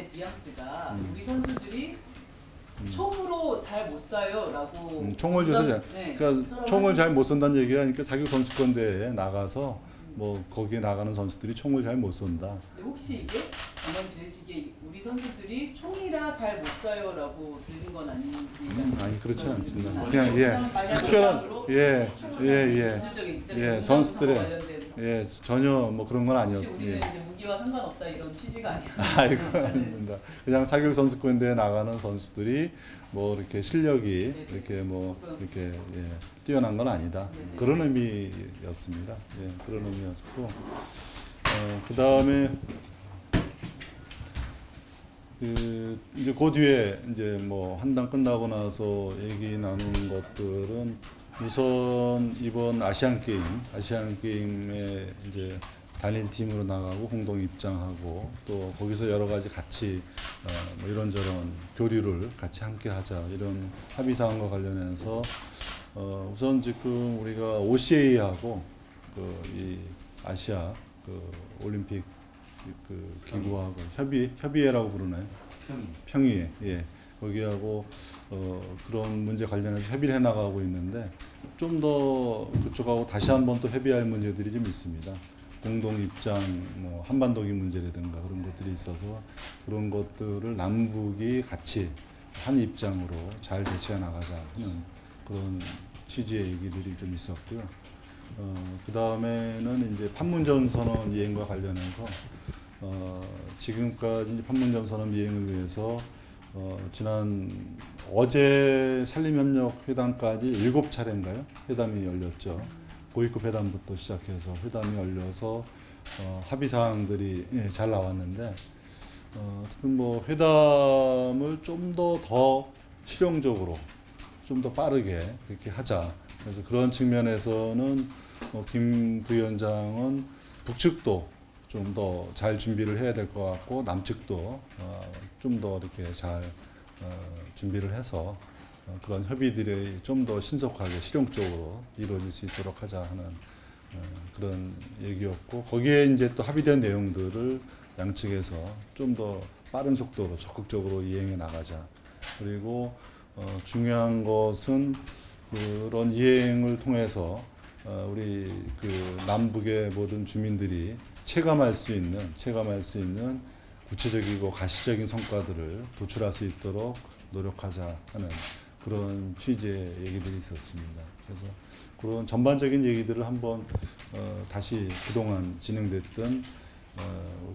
간의 뉘앙스가 우리 선수들이 총으로 잘 못 쏴요 라고 총을 줘서 네, 그러니까 총을 잘 못 쏜다는 얘기가 그러니까 자기 선수권대회에 나가서 뭐 거기에 나가는 선수들이 총을 잘 못 쏜다. 혹시 이게 방금 들으시기에 우리 선수들이 총이라 잘 못 쏴요 라고 들으신 건 아닌지? 아니 그렇지 않습니다. 그냥 특별한 선수들의 예 전혀 뭐 그런 건 아니었고. 혹시 우리는 이제 무기와 상관없다 이런 취지가 아니었나요? 아 이건 아닙니다. 그냥 사격 선수권대에 나가는 선수들이 뭐 이렇게 실력이 네네. 이렇게 뭐 이렇게 예, 뛰어난 건 아니다. 네네. 그런 의미였습니다. 예 그런 의미였고 그 다음에 이제 그 뒤에 이제 뭐 한 단 끝나고 나서 얘기 나누는 것들은. 우선 이번 아시안 게임에 이제 단일 팀으로 나가고 공동 입장하고 또 거기서 여러 가지 같이 뭐 이런저런 교류를 같이 함께하자 이런 합의 사항과 관련해서 우선 지금 우리가 OCA하고 그 이 아시아 그 올림픽 그 기구하고 협의회라고 부르나요? 평의회. 예. 거기하고 그런 문제 관련해서 협의를 해나가고 있는데 좀 더 그쪽하고 다시 한번 또 협의할 문제들이 좀 있습니다. 공동 입장, 뭐 한반도기 문제라든가 그런 것들이 있어서 그런 것들을 남북이 같이 한 입장으로 잘 대처해 나가자 하는 그런 취지의 얘기들이 좀 있었고요. 그 다음에는 이제 판문점 선언 이행과 관련해서 지금까지 이제 판문점 선언 이행을 위해서 지난 어제 산림협력회담까지 7차례인가요? 회담이 열렸죠. 고위급 회담부터 시작해서 회담이 열려서 합의 사항들이 예, 잘 나왔는데 어쨌든 뭐 회담을 좀 더 실용적으로 좀 더 빠르게 그렇게 하자. 그래서 그런 측면에서는 김 부위원장은 북측도 좀 더 잘 준비를 해야 될 것 같고 남측도 좀 더 이렇게 잘 준비를 해서 그런 협의들이 좀 더 신속하게 실용적으로 이루어질 수 있도록 하자 하는 그런 얘기였고 거기에 이제 또 합의된 내용들을 양측에서 좀 더 빠른 속도로 적극적으로 이행해 나가자. 그리고 중요한 것은 그런 이행을 통해서 우리 그 남북의 모든 주민들이 체감할 수 있는 구체적이고 가시적인 성과들을 도출할 수 있도록 노력하자 하는 그런 취지의 얘기들이 있었습니다. 그래서 그런 전반적인 얘기들을 한번 다시 그동안 진행됐던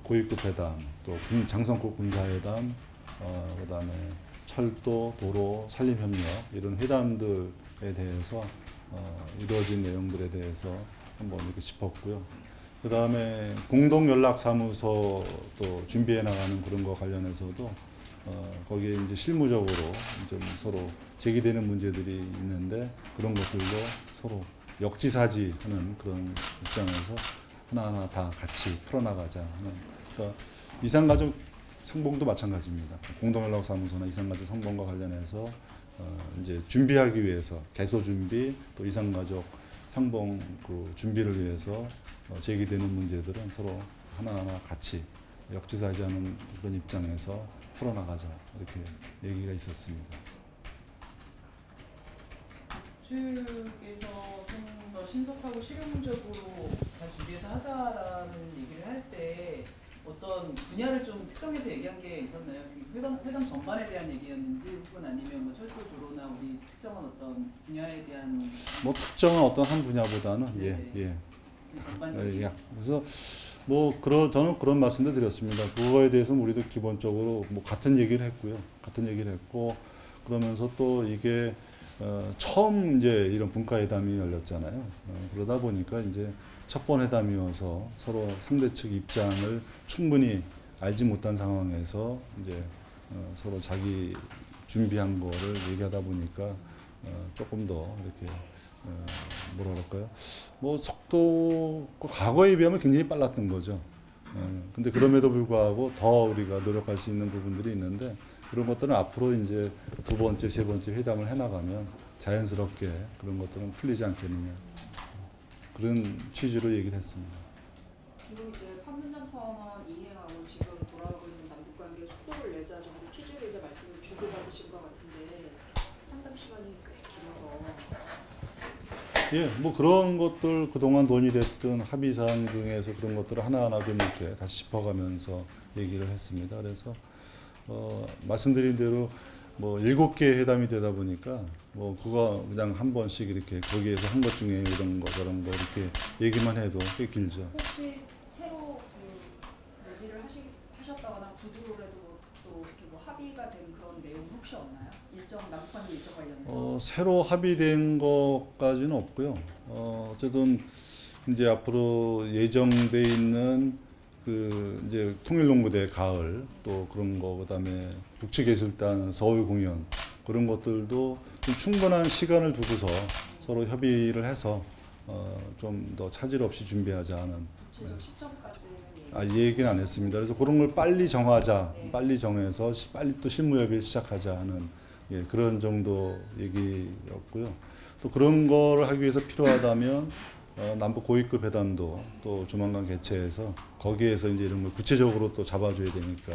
고위급 회담, 또 장성급 군사회담, 그다음에 철도, 도로, 산림협력 이런 회담들에 대해서 이루어진 내용들에 대해서 한번 이렇게 짚었고요. 그 다음에 공동연락사무소 또 준비해 나가는 그런 거 관련해서도 거기에 이제 실무적으로 좀 서로 제기되는 문제들이 있는데 그런 것들도 서로 역지사지하는 그런 입장에서 하나하나 다 같이 풀어나가자 하는 그러니까 이산가족 상봉도 마찬가지입니다. 공동연락사무소나 이산가족 상봉과 관련해서 이제 준비하기 위해서 개소 준비 또 이산가족 상봉 그 준비를 위해서 제기되는 문제들은 서로 하나하나 같이 역지사지하는 그런 입장에서 풀어나가자 이렇게 얘기가 있었습니다. 북측에서 좀 더 신속하고 실용적으로 잘 준비해서 하자라는 얘기를 할 때 어떤 분야를 좀 특성에서 얘기한 게 있었나요? 회담 전반에 대한 얘기였는지 혹은 아니면 뭐 철도 도로나 우리 특정한 어떤 분야에 대한 뭐 특정한 어떤 한 분야보다는 네네. 예. 그래서 뭐 저는 그런 말씀도 드렸습니다. 그거에 대해서는 우리도 기본적으로 뭐 같은 얘기를 했고 그러면서 또 이게 처음 이제 이런 분과회담이 열렸잖아요. 그러다 보니까 이제 첫 번 회담이어서 서로 상대 측 입장을 충분히 알지 못한 상황에서 이제 서로 자기 준비한 거를 얘기하다 보니까 조금 더 이렇게. 뭐라 그럴까요? 뭐 속도, 과거에 비하면 굉장히 빨랐던 거죠. 근데 그럼에도 불구하고 더 우리가 노력할 수 있는 부분들이 있는데 그런 것들은 앞으로 이제 2번째, 3번째 회담을 해나가면 자연스럽게 그런 것들은 풀리지 않겠느냐. 그런 취지로 얘기를 했습니다. 중국 이제 판문점 선언 이행하고 지금 돌아오고 있는 남북 관계 속도를 예, 뭐 그런 것들 그동안 논의됐던 합의사항 중에서 그런 것들을 하나하나 좀 이렇게 다시 짚어가면서 얘기를 했습니다. 그래서 말씀드린 대로 뭐 7개 회담이 되다 보니까 뭐 그거 그냥 한 번씩 이렇게 거기에서 한 것 중에 이런 거 저런 거 이렇게 얘기만 해도 꽤 길죠. 혹시 새로 얘기를 하셨다거나 구두로라도 또 이렇게 뭐 합의가 된 그런 내용 혹시 없나요? 일정 남북관계 일정 관련해서? 새로 합의된 것까지는 없고요. 어쨌든 이제 앞으로 예정돼 있는 그 이제 통일농무대 가을 또 그런 거 그다음에 북측예술단 서울 공연 그런 것들도 좀 충분한 시간을 두고서 서로 협의를 해서 좀 더 차질 없이 준비하자 하는. 구체적 시점까지. 아, 이 얘기는 안 했습니다. 그래서 그런 걸 빨리 정하자, 네. 빨리 정해서 빨리 또 실무협의를 시작하자 하는 예, 그런 정도 얘기였고요. 또 그런 걸 하기 위해서 필요하다면. 남북 고위급 회담도 또 조만간 개최해서 거기에서 이제 이런 걸 구체적으로 또 잡아줘야 되니까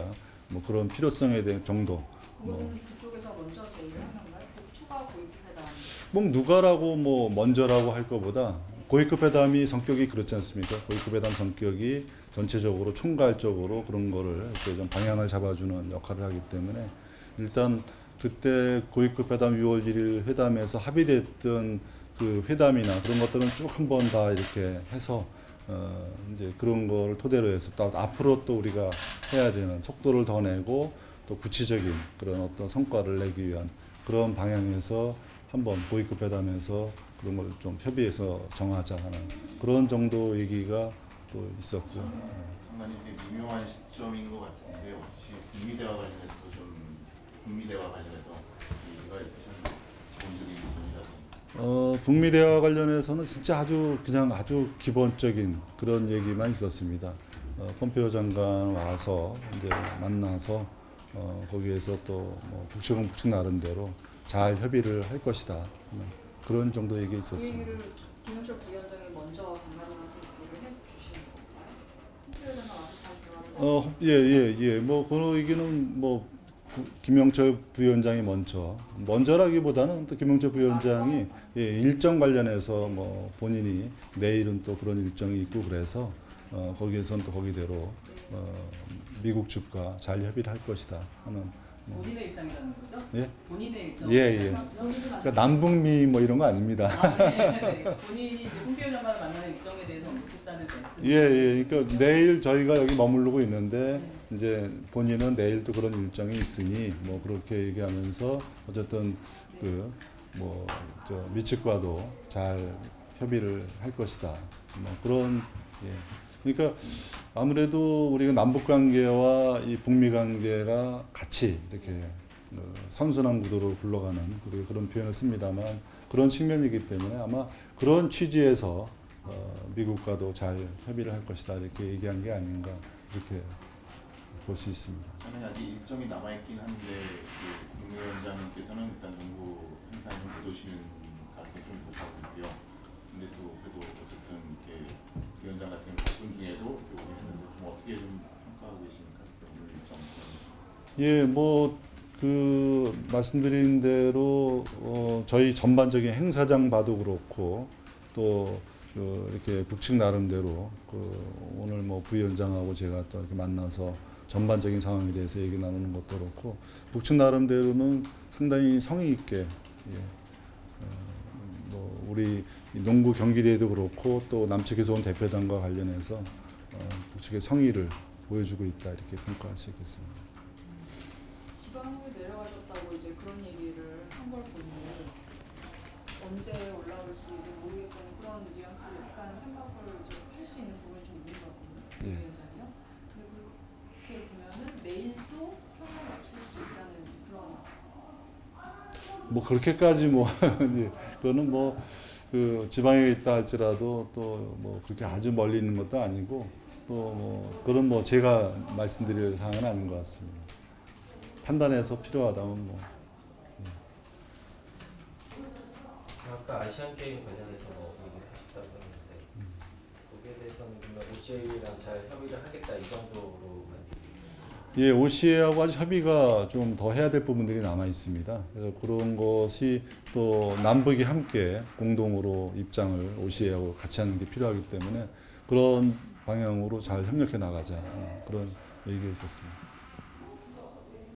뭐 그런 필요성에 대한 정도. 그거는 그쪽에서 먼저 제의를 하는 건가요? 추가 고위급 회담. 뭐 누가라고 뭐 먼저라고 할 것보다 고위급 회담이 성격이 그렇지 않습니까? 고위급 회담 성격이 전체적으로 총괄적으로 그런 거를 이렇게 좀 방향을 잡아주는 역할을 하기 때문에 일단 그때 고위급 회담 6월 1일 회담에서 합의됐던. 그 회담이나 그런 것들은 쭉 한번 다 이렇게 해서 이제 그런 걸 토대로 해서 또 앞으로 또 우리가 해야 되는 속도를 더 내고 또 구체적인 그런 어떤 성과를 내기 위한 그런 방향에서 한번 고위급 회담에서 그런 걸 좀 협의해서 정하자 하는 그런 정도 얘기가 또 있었고요. 상당히 되게 미묘한 시점인 것 같은데 혹시 북미대화 관련해서 좀 북미대화 관련해서 얘기가 있으셨나요? 북미 대화 관련해서는 진짜 아주 기본적인 그런 얘기만 있었습니다. 폼페이오 장관 와서 이제 만나서 거기에서 또 뭐 북측은 북측 나름대로 잘 협의를 할 것이다. 그런 정도 얘기 있었습니다. 그 얘기를 김영철 부위원장이 먼저 장관님한테 얘기를 해주시는 건가요? 예. 뭐 그런 얘기는 뭐. 김영철 부위원장이 먼저라기보다는 또 김영철 부위원장이 예, 일정 관련해서 뭐 본인이 내일은 또 그런 일정이 있고 그래서 거기에선 또 거기대로 미국 측과 잘 협의를 할 것이다 하는 본인의 입장이라는 거죠? 예? 본인의 입장. 예. 그러니까 남북미 뭐 이런 거 아닙니다. 아, 네. 본인이 폼페이오 장관을 만나는 일정에 대해서 언급했다는 말씀. 예. 그러니까 내일 저희가 여기 머무르고 있는데 네. 이제 본인은 내일도 그런 일정이 있으니 뭐 그렇게 얘기하면서 어쨌든 네. 그 뭐 저 미측과도 잘 협의를 할 것이다. 뭐 그런 예. 그러니까 아무래도 우리가 남북 관계와 이 북미 관계가 같이 이렇게 선순환 구도로 굴러가는 그런 표현을 씁니다만 그런 측면이기 때문에 아마 그런 취지에서 미국과도 잘 협의를 할 것이다 이렇게 얘기한 게 아닌가 이렇게 볼 수 있습니다. 저는 아직 일정이 남아있긴 한데 국무위원장님께서는 일단 정부 행사에 좀 보도시는 가능성이 좀 높아 보이고요. 근데 또 그래도 어쨌든 이렇게 위원장 같은 바쁜 중에도 어떻게 좀 평가하고 계십니까? 예, 뭐 그 말씀드린 대로 저희 전반적인 행사장 봐도 그렇고 또 이렇게 북측 나름대로 오늘 뭐 부위원장하고 제가 또 이렇게 만나서 전반적인 상황에 대해서 얘기 나누는 것도 그렇고 북측 나름대로는 상당히 성의 있게 예, 뭐 우리 농구 경기대회도 그렇고 또 남측에서 온 대표단과 관련해서 북측의 성의를 보여주고 있다 이렇게 평가할 수 있겠습니다. 지방으로 내려가셨다고 이제 그런 얘기를 한 걸 보니 언제 올라올지 이제 모르겠다는 그런 뉘앙스를 약간 생각을 좀 할 수 있는 부분이 좀 있는 것 같거든요. 위원장이요. 근데 그렇게 보면은 내일도 평가가 없을 수 있다는 그런. 뭐 그렇게까지 뭐 그거는 뭐. 그 지방에 있다 할지라도 또 뭐 그렇게 아주 멀리 있는 것도 아니고 또 뭐 그런 뭐 제가 말씀드릴 사항은 아닌 것 같습니다. 판단해서 필요하다면 뭐. 아까 아시안 게임 관련해서 뭐 얘기하셨다고 했는데 거기에 대해서는 오CA랑 잘 협의를 하겠다 이 정도로만. 예, OCA하고 아직 협의가 좀 더 해야 될 부분들이 남아 있습니다. 그래서 그런 것이 또 남북이 함께 공동으로 입장을 OCA하고 같이 하는 게 필요하기 때문에 그런 방향으로 잘 협력해 나가자, 그런 얘기가 있었습니다.